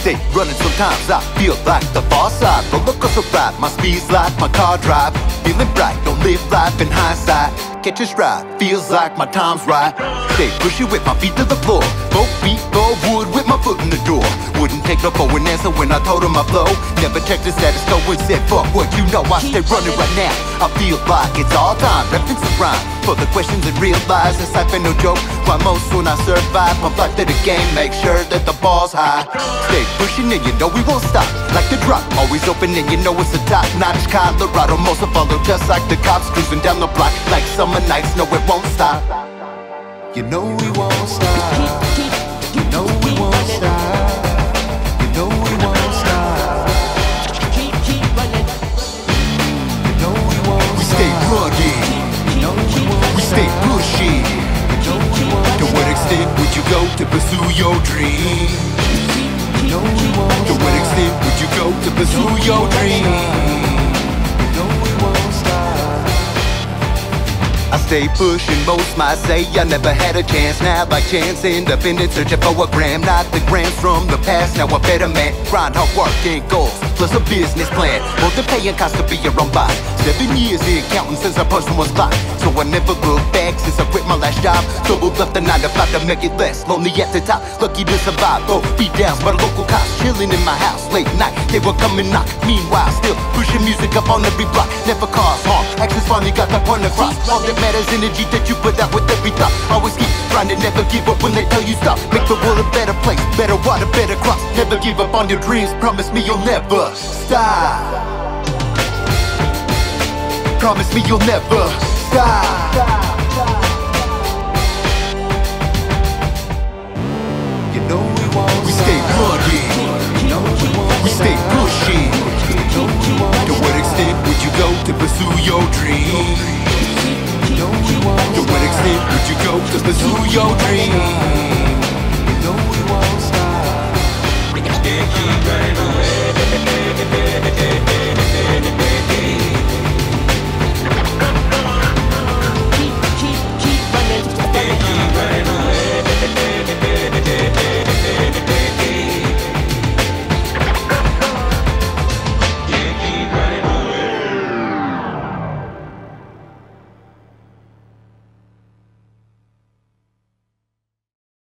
day running, sometimes I feel like the Pharcyde. But look what's arrived, my speed's like my car drive. Feeling bright, don't live life in hindsight. Catch this ride, feels like my time's right. They push it with my feet to the floor. Both feet go wood with my foot in the door. Wouldn't take no for an answer when I told him I blow. Never checked the status quo and said fuck what you know. I stay running right now, I feel like it's all time. Reference and rhyme for the questions and realize this life ain't no joke. Why most will not survive, my life to the game. Make sure that the ball's high. Stay pushing and you know we won't stop. Like the drop, always open and you know it's a top-notch Colorado. Most will follow just like the cops, cruising down the block like summer nights. No, it won't stop. You know we won't stop. You know we won't stop. Would you go to pursue your dream? To what extent would you go to pursue your dream? No, we won't stop. I stay pushing, most might say I never had a chance. Now by chance, independent, searching for a gram. Not the grams from the past, now a better man. Grind hard work and goals, plus a business plan. More than paying costs to be your own boss. 7 years in counting since I personal was locked. So I never look back since I quit my last job. Doubled up the 9 to 5 to make it less lonely at the top. Lucky to survive, though beat downs by the local cops. Chilling in my house late night, they were coming knock. Meanwhile, still pushing music up on every block. Never cause harm, actions finally got that point across. All that matters, energy that you put out with every thought. Always keep grinding, never give up when they tell you stop. Make the world a better place, better water, better crops. Never give up on your dreams, promise me you'll never stop. Promise me you'll never stop.